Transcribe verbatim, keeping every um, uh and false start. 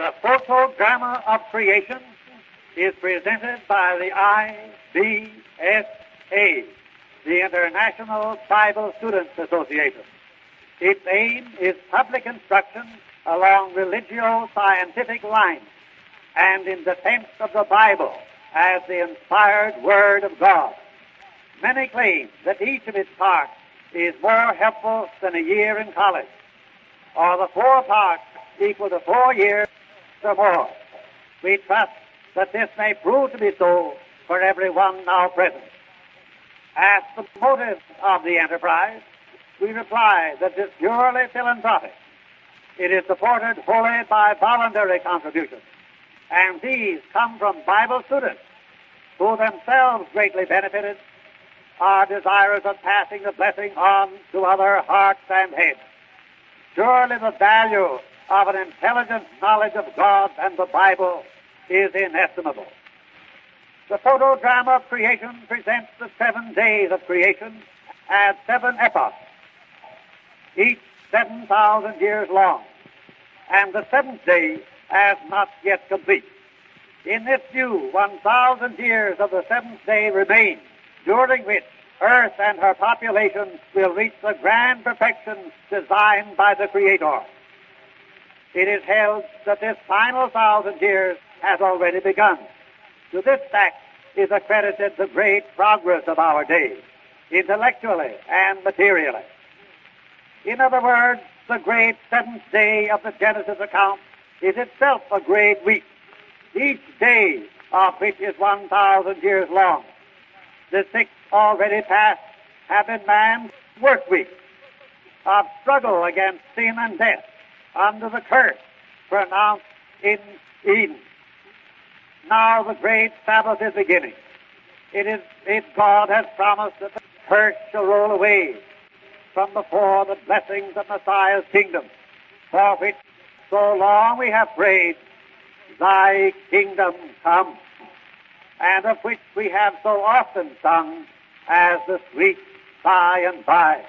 The Photodrama of Creation is presented by the I B S A, the International Bible Students Association. Its aim is public instruction along religio-scientific lines and in defense of the Bible as the inspired Word of God. Many claim that each of its parts is more helpful than a year in college, or the four parts equal to four years or more. We trust that this may prove to be so for everyone now present. As the motives of the enterprise, we reply that it is purely philanthropic. It is supported wholly by voluntary contributions, and these come from Bible students who themselves greatly benefited, are desirous of passing the blessing on to other hearts and heads. Surely the value of an intelligent knowledge of God and the Bible is inestimable. The Photodrama of Creation presents the seven days of creation as seven epochs, each seven thousand years long, and the seventh day as not yet complete. In this view, one thousand years of the seventh day remain, during which Earth and her population will reach the grand perfection designed by the Creator. It is held that this final thousand years has already begun. To this fact is accredited the great progress of our day, intellectually and materially. In other words, the great seventh day of the Genesis account is itself a great week, each day of which is one thousand years long. The six already past have been man's work week of struggle against sin and death under the curse pronounced in Eden. Now the great Sabbath is beginning. It is it God has promised that the curse shall roll away from before the blessings of Messiah's kingdom, for which so long we have prayed, Thy kingdom come, and of which we have so often sung as the sweet by and by.